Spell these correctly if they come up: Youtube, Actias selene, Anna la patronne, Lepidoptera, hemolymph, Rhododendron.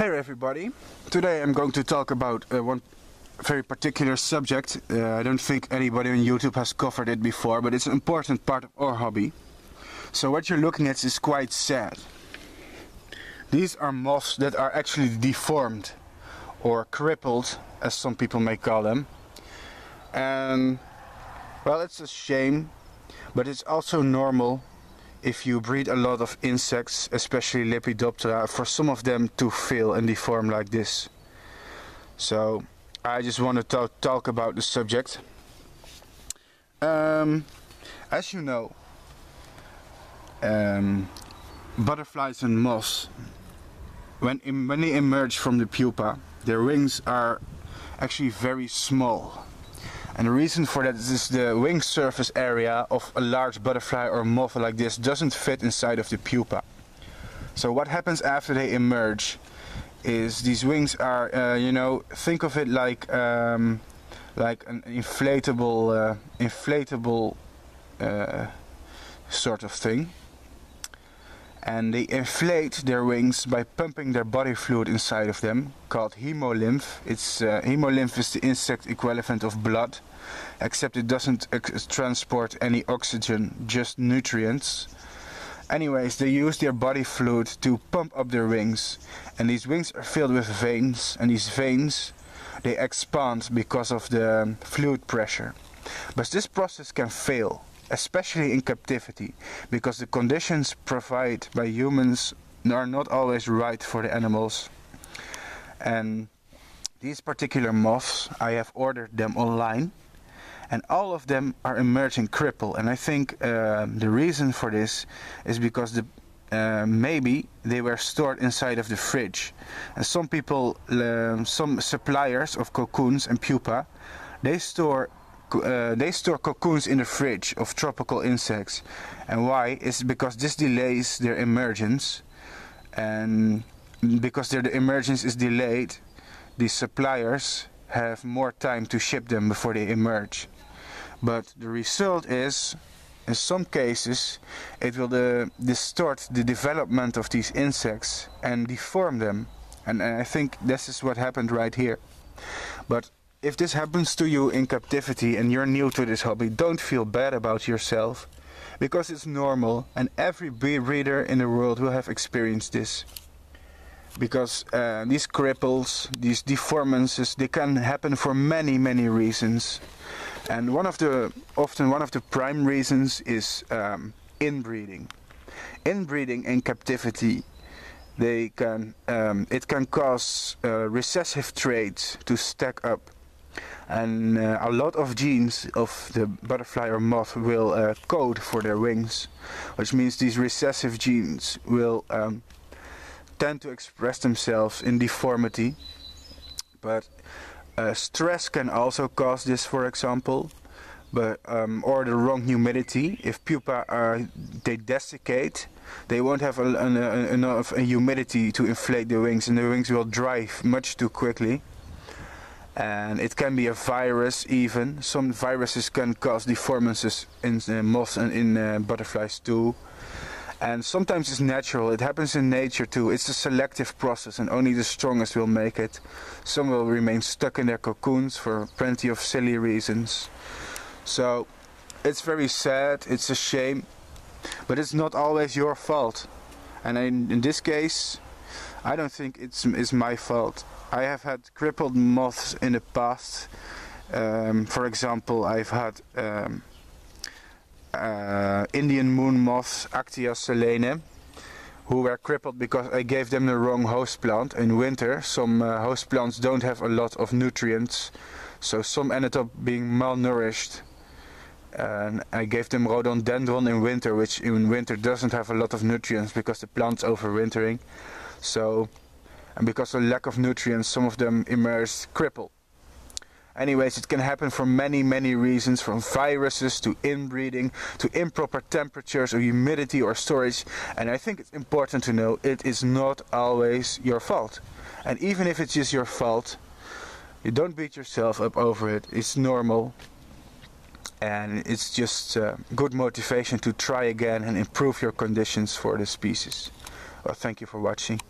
Hey everybody, today I'm going to talk about one very particular subject. I don't think anybody on YouTube has covered it before, but it's an important part of our hobby. So what you're looking at is quite sad. These are moths that are actually deformed or crippled, as some people may call them. And well, it's a shame, but it's also normal if you breed a lot of insects, especially Lepidoptera, for some of them to fail and deform like this. So I just want to talk about the subject. As you know, butterflies and moths, when they emerge from the pupa, their wings are actually very small. And the reason for that is the wing surface area of a large butterfly or moth like this doesn't fit inside of the pupa. So what happens after they emerge is these wings are, you know, think of it like an inflatable sort of thing. And they inflate their wings by pumping their body fluid inside of them, called hemolymph. Hemolymph is the insect equivalent of blood, except it doesn't transport any oxygen, just nutrients. Anyways, they use their body fluid to pump up their wings, and these wings are filled with veins, and these veins, they expand because of the fluid pressure. But this process can fail, especially in captivity, because the conditions provided by humans are not always right for the animals. And these particular moths, I have ordered them online, and all of them are emerging crippled. And I think the reason for this is because maybe they were stored inside of the fridge. And some people, some suppliers of cocoons and pupa, they store cocoons in the fridge of tropical insects. And why? It's because this delays their emergence, and because their emergence is delayed, the suppliers have more time to ship them before they emerge. But the result is, in some cases, it will distort the development of these insects and deform them. And I think this is what happened right here. But if this happens to you in captivity and you're new to this hobby, don't feel bad about yourself, because it's normal, and every bee breeder in the world will have experienced this. Because these cripples, these deformances, they can happen for many, many reasons. And often one of the prime reasons is inbreeding. Inbreeding in captivity, it can cause recessive traits to stack up. And a lot of genes of the butterfly or moth will code for their wings, which means these recessive genes will tend to express themselves in deformity. But stress can also cause this, for example, but or the wrong humidity. If pupa they desiccate, they won't have enough humidity to inflate the wings, and the wings will dry much too quickly. And it can be a virus even. Some viruses can cause deformances in moths and in butterflies too. And sometimes it's natural, it happens in nature too. It's a selective process, and only the strongest will make it. Some will remain stuck in their cocoons for plenty of silly reasons. So it's very sad, it's a shame, but it's not always your fault. And in this case, I don't think it's my fault. I have had crippled moths in the past. For example, I've had Indian moon moths, Actias selene, who were crippled because I gave them the wrong host plant. In winter, some host plants don't have a lot of nutrients, so some ended up being malnourished. And I gave them Rhododendron in winter, which in winter doesn't have a lot of nutrients because the plant's overwintering. So, and because of lack of nutrients, some of them emerged crippled. Anyways, it can happen for many, many reasons, from viruses to inbreeding to improper temperatures or humidity or storage. And I think it's important to know it is not always your fault. And even if it is your fault, you don't beat yourself up over it. It's normal. And it's just good motivation to try again and improve your conditions for the species. Well, thank you for watching.